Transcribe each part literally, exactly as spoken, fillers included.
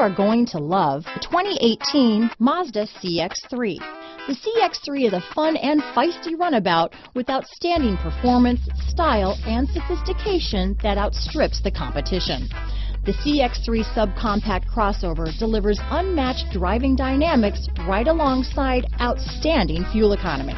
are going to love the twenty eighteen Mazda C X three. The C X three is a fun and feisty runabout with outstanding performance, style, and sophistication that outstrips the competition. The C X three subcompact crossover delivers unmatched driving dynamics right alongside outstanding fuel economy.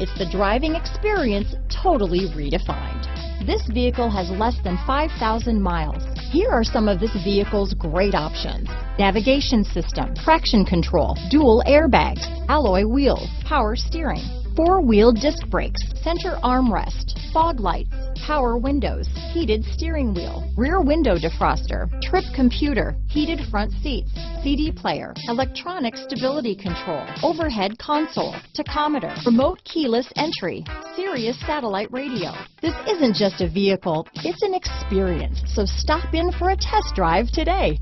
It's the driving experience totally redefined. This vehicle has less than five thousand miles. Here are some of this vehicle's great options: navigation system, traction control, dual airbags, alloy wheels, power steering, four-wheel disc brakes, center armrest, fog lights, power windows, heated steering wheel, rear window defroster, trip computer, heated front seats, C D player, electronic stability control, overhead console, tachometer, remote keyless entry, Sirius satellite radio. This isn't just a vehicle, it's an experience, so stop in for a test drive today.